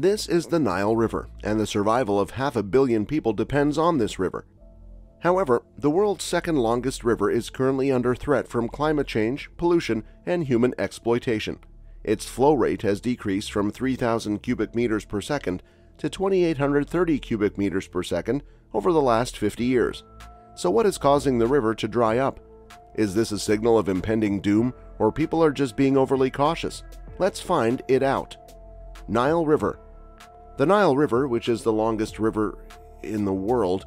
This is the Nile River, and the survival of 500 million people depends on this river. However, the world's second longest river is currently under threat from climate change, pollution, and human exploitation. Its flow rate has decreased from 3,000 cubic meters per second to 2,830 cubic meters per second over the last 50 years. So what is causing the river to dry up? Is this a signal of impending doom, or people are just being overly cautious? Let's find it out. Nile River. The Nile River, which is the longest river in the world,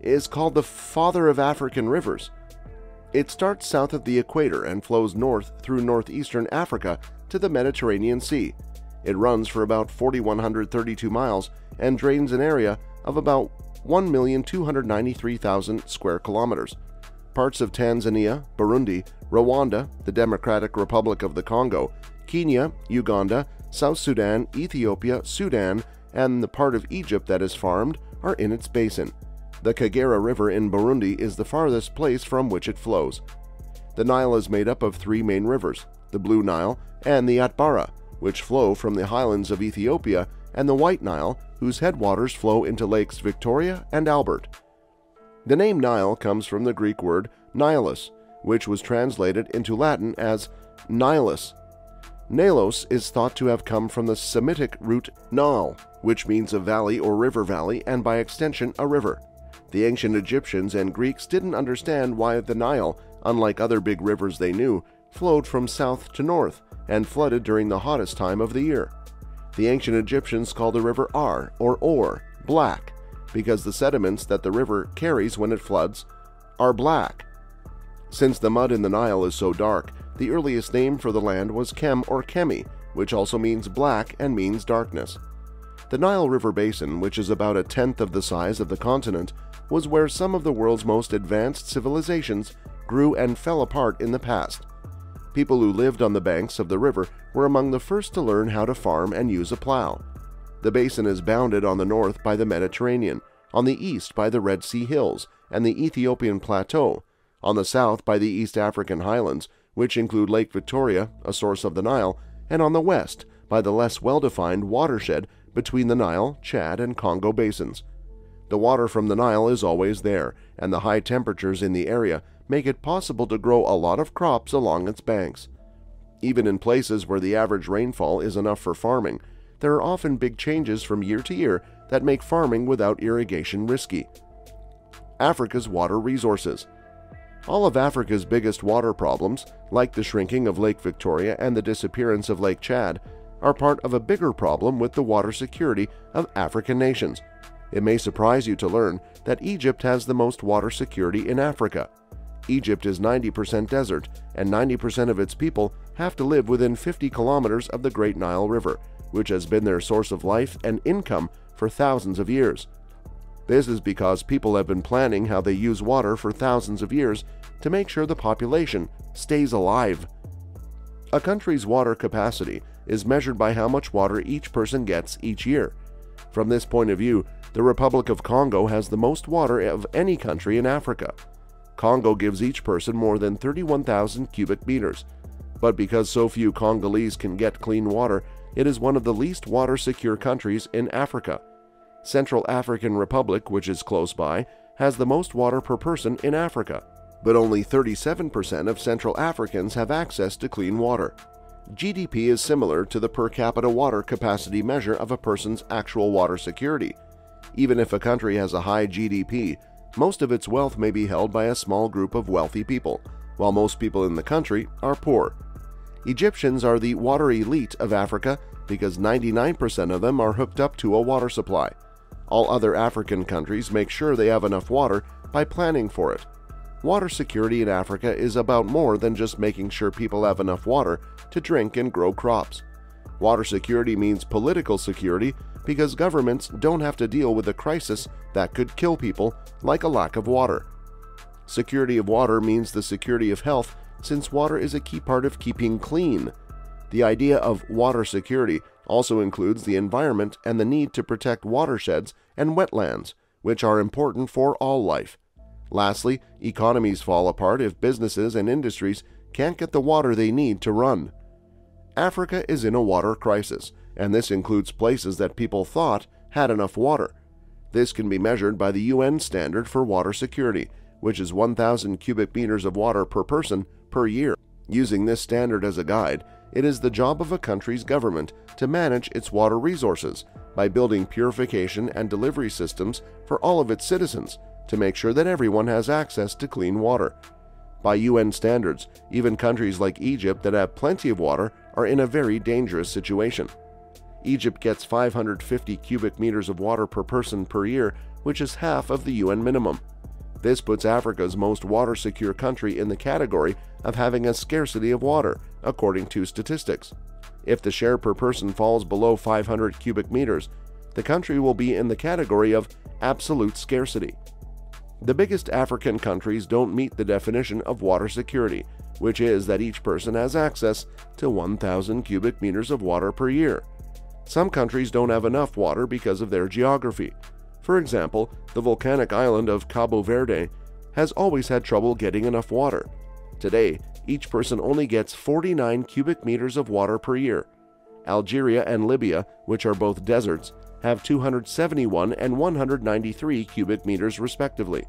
is called the Father of African Rivers. It starts south of the equator and flows north through northeastern Africa to the Mediterranean Sea. It runs for about 4,132 miles and drains an area of about 1,293,000 square kilometers. Parts of Tanzania, Burundi, Rwanda, the Democratic Republic of the Congo, Kenya, Uganda, South Sudan, Ethiopia, Sudan, and the part of Egypt that is farmed are in its basin. The Kagera River in Burundi is the farthest place from which it flows. The Nile is made up of three main rivers, the Blue Nile and the Atbara, which flow from the highlands of Ethiopia, and the White Nile, whose headwaters flow into lakes Victoria and Albert. The name Nile comes from the Greek word nilus, which was translated into Latin as nilus. Nalos is thought to have come from the Semitic root Nal, which means a valley or river valley, and by extension a river. The ancient Egyptians and Greeks didn't understand why the Nile, unlike other big rivers they knew, flowed from south to north and flooded during the hottest time of the year. The ancient Egyptians called the river Ar, or Or, black, because the sediments that the river carries when it floods are black. Since the mud in the Nile is so dark, the earliest name for the land was Kem or Kemi, which also means black and means darkness. The Nile River Basin, which is about 1/10 of the size of the continent, was where some of the world's most advanced civilizations grew and fell apart in the past. People who lived on the banks of the river were among the first to learn how to farm and use a plow. The basin is bounded on the north by the Mediterranean, on the east by the Red Sea Hills and the Ethiopian Plateau, on the south by the East African Highlands, which include Lake Victoria, a source of the Nile, and on the west by the less well-defined watershed between the Nile, Chad, and Congo basins. The water from the Nile is always there, and the high temperatures in the area make it possible to grow a lot of crops along its banks. Even in places where the average rainfall is enough for farming, there are often big changes from year to year that make farming without irrigation risky. Africa's water resources. All of Africa's biggest water problems, like the shrinking of Lake Victoria and the disappearance of Lake Chad, are part of a bigger problem with the water security of African nations. It may surprise you to learn that Egypt has the most water security in Africa. Egypt is 90% desert, and 90% of its people have to live within 50 kilometers of the Great Nile River, which has been their source of life and income for thousands of years. This is because people have been planning how they use water for thousands of years to make sure the population stays alive. A country's water capacity is measured by how much water each person gets each year. From this point of view, the Republic of Congo has the most water of any country in Africa. Congo gives each person more than 31,000 cubic meters. But because so few Congolese can get clean water, it is one of the least water-secure countries in Africa. Central African Republic, which is close by, has the most water per person in Africa, but only 37% of Central Africans have access to clean water. GDP is similar to the per capita water capacity measure of a person's actual water security. Even if a country has a high GDP, most of its wealth may be held by a small group of wealthy people, while most people in the country are poor. Egyptians are the water elite of Africa because 99% of them are hooked up to a water supply. All other African countries make sure they have enough water by planning for it. Water security in Africa is about more than just making sure people have enough water to drink and grow crops. Water security means political security because governments don't have to deal with a crisis that could kill people, like a lack of water. Security of water means the security of health, since water is a key part of keeping clean. The idea of water security also includes the environment and the need to protect watersheds and wetlands, which are important for all life. Lastly, economies fall apart if businesses and industries can't get the water they need to run. Africa is in a water crisis, and this includes places that people thought had enough water. This can be measured by the UN standard for water security, which is 1,000 cubic meters of water per person per year. Using this standard as a guide, it is the job of a country's government to manage its water resources by building purification and delivery systems for all of its citizens to make sure that everyone has access to clean water. By UN standards, even countries like Egypt that have plenty of water are in a very dangerous situation. Egypt gets 550 cubic meters of water per person per year, which is half of the UN minimum. This puts Africa's most water-secure country in the category of having a scarcity of water, according to statistics. If the share per person falls below 500 cubic meters, the country will be in the category of absolute scarcity. The biggest African countries don't meet the definition of water security, which is that each person has access to 1,000 cubic meters of water per year. Some countries don't have enough water because of their geography. For example, the volcanic island of Cabo Verde has always had trouble getting enough water. Today, each person only gets 49 cubic meters of water per year. Algeria and Libya, which are both deserts, have 271 and 193 cubic meters respectively.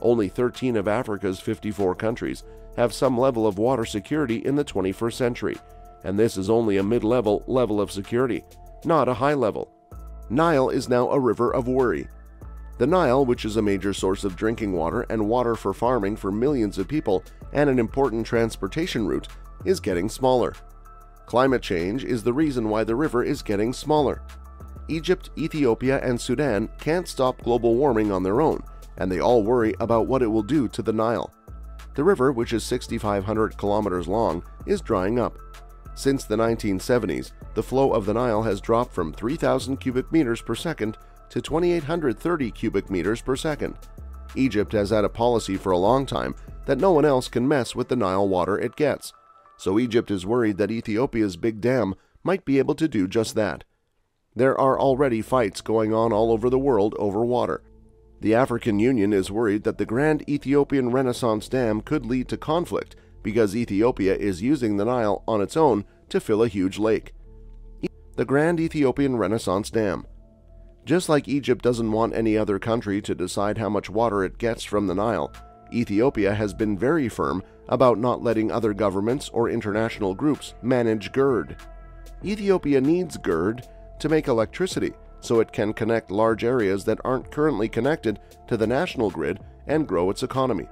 Only 13 of Africa's 54 countries have some level of water security in the 21st century, and this is only a mid-level level of security, not a high level. Nile is now a river of worry. The Nile, which is a major source of drinking water and water for farming for millions of people and an important transportation route, is getting smaller. Climate change is the reason why the river is getting smaller. Egypt, Ethiopia, and Sudan can't stop global warming on their own, and they all worry about what it will do to the Nile. The river, which is 6,500 kilometers long, is drying up. Since the 1970s, the flow of the Nile has dropped from 3,000 cubic meters per second to 2,830 cubic meters per second. Egypt has had a policy for a long time that no one else can mess with the Nile water it gets, so Egypt is worried that Ethiopia's big dam might be able to do just that. There are already fights going on all over the world over water. The African Union is worried that the Grand Ethiopian Renaissance Dam could lead to conflict because Ethiopia is using the Nile on its own to fill a huge lake. The Grand Ethiopian Renaissance Dam. Just like Egypt doesn't want any other country to decide how much water it gets from the Nile, Ethiopia has been very firm about not letting other governments or international groups manage GERD. Ethiopia needs GERD to make electricity so it can connect large areas that aren't currently connected to the national grid and grow its economy.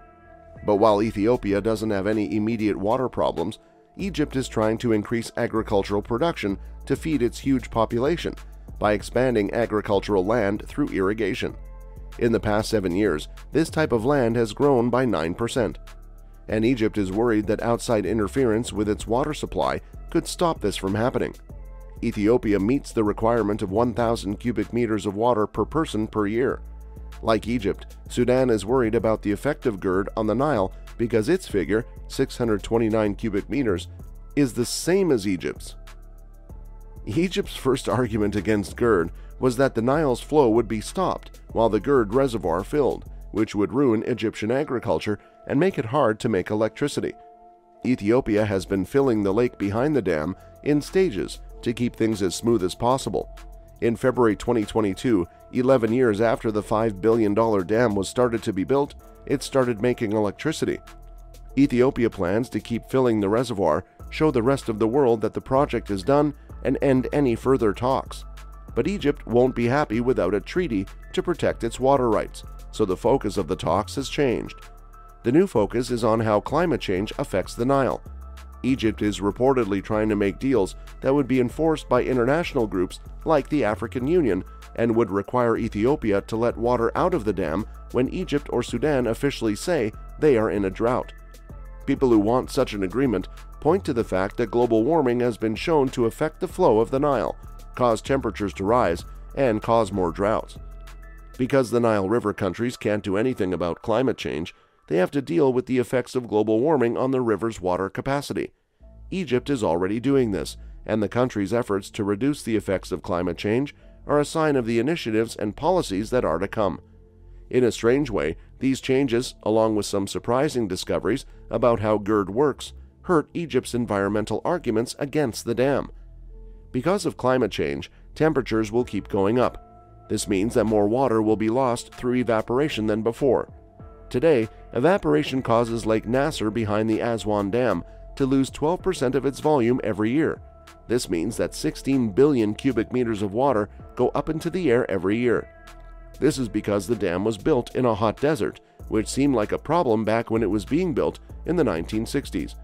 But while Ethiopia doesn't have any immediate water problems, Egypt is trying to increase agricultural production to feed its huge population by expanding agricultural land through irrigation. In the past 7 years, this type of land has grown by 9%, and Egypt is worried that outside interference with its water supply could stop this from happening. Ethiopia meets the requirement of 1,000 cubic meters of water per person per year. Like Egypt, Sudan is worried about the effect of GERD on the Nile because its figure, 629 cubic meters, is the same as Egypt's. Egypt's first argument against GERD was that the Nile's flow would be stopped while the GERD reservoir filled, which would ruin Egyptian agriculture and make it hard to make electricity. Ethiopia has been filling the lake behind the dam in stages to keep things as smooth as possible. In February 2022, 11 years after the $5 billion dam was started to be built, it started making electricity. Ethiopia plans to keep filling the reservoir, show the rest of the world that the project is done, and end any further talks. But Egypt won't be happy without a treaty to protect its water rights, so the focus of the talks has changed. The new focus is on how climate change affects the Nile. Egypt is reportedly trying to make deals that would be enforced by international groups like the African Union and would require Ethiopia to let water out of the dam when Egypt or Sudan officially say they are in a drought. People who want such an agreement point to the fact that global warming has been shown to affect the flow of the Nile, cause temperatures to rise, and cause more droughts. Because the Nile River countries can't do anything about climate change, they have to deal with the effects of global warming on the river's water capacity. Egypt is already doing this, and the country's efforts to reduce the effects of climate change are a sign of the initiatives and policies that are to come. In a strange way, these changes, along with some surprising discoveries about how GERD works, hurt Egypt's environmental arguments against the dam. Because of climate change, temperatures will keep going up. This means that more water will be lost through evaporation than before. Today, evaporation causes Lake Nasser behind the Aswan Dam to lose 12% of its volume every year. This means that 16 billion cubic meters of water go up into the air every year. This is because the dam was built in a hot desert, which seemed like a problem back when it was being built in the 1960s.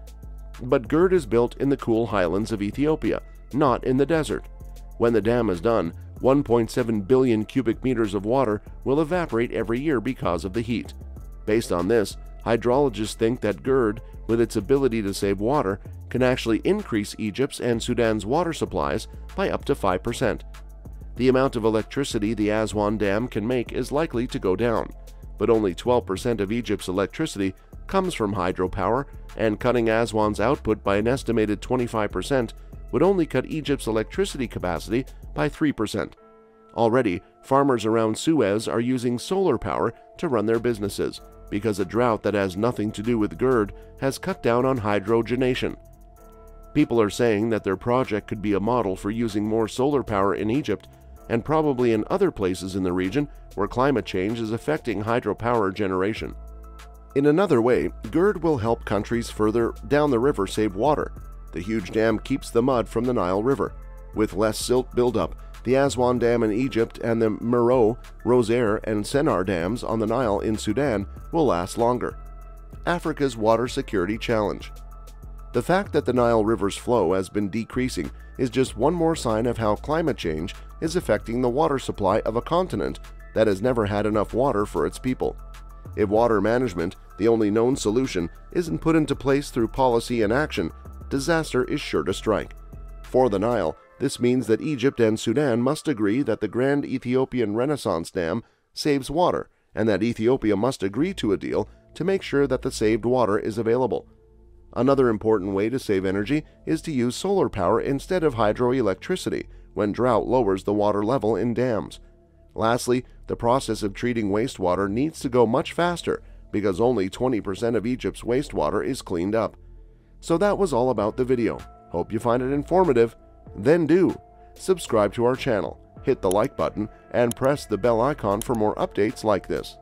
But GERD is built in the cool highlands of Ethiopia, not in the desert. When the dam is done, 1.7 billion cubic meters of water will evaporate every year because of the heat. Based on this, hydrologists think that GERD, with its ability to save water, can actually increase Egypt's and Sudan's water supplies by up to 5%. The amount of electricity the Aswan Dam can make is likely to go down, but only 12% of Egypt's electricity comes from hydropower, and cutting Aswan's output by an estimated 25% would only cut Egypt's electricity capacity by 3%. Already, farmers around Suez are using solar power to run their businesses, because a drought that has nothing to do with GERD has cut down on hydrogenation. People are saying that their project could be a model for using more solar power in Egypt and probably in other places in the region where climate change is affecting hydropower generation. In another way, GERD will help countries further down the river save water. The huge dam keeps the mud from the Nile River. With less silt buildup, the Aswan Dam in Egypt and the Merowe, Roseire, and Senar dams on the Nile in Sudan will last longer. Africa's water security challenge. The fact that the Nile River's flow has been decreasing is just one more sign of how climate change is affecting the water supply of a continent that has never had enough water for its people. If water management, the only known solution, isn't put into place through policy and action, disaster is sure to strike. For the Nile, this means that Egypt and Sudan must agree that the Grand Ethiopian Renaissance Dam saves water, and that Ethiopia must agree to a deal to make sure that the saved water is available. Another important way to save energy is to use solar power instead of hydroelectricity when drought lowers the water level in dams. Lastly, the process of treating wastewater needs to go much faster because only 20% of Egypt's wastewater is cleaned up. So that was all about the video. Hope you find it informative. Then do subscribe to our channel, hit the like button, and press the bell icon for more updates like this.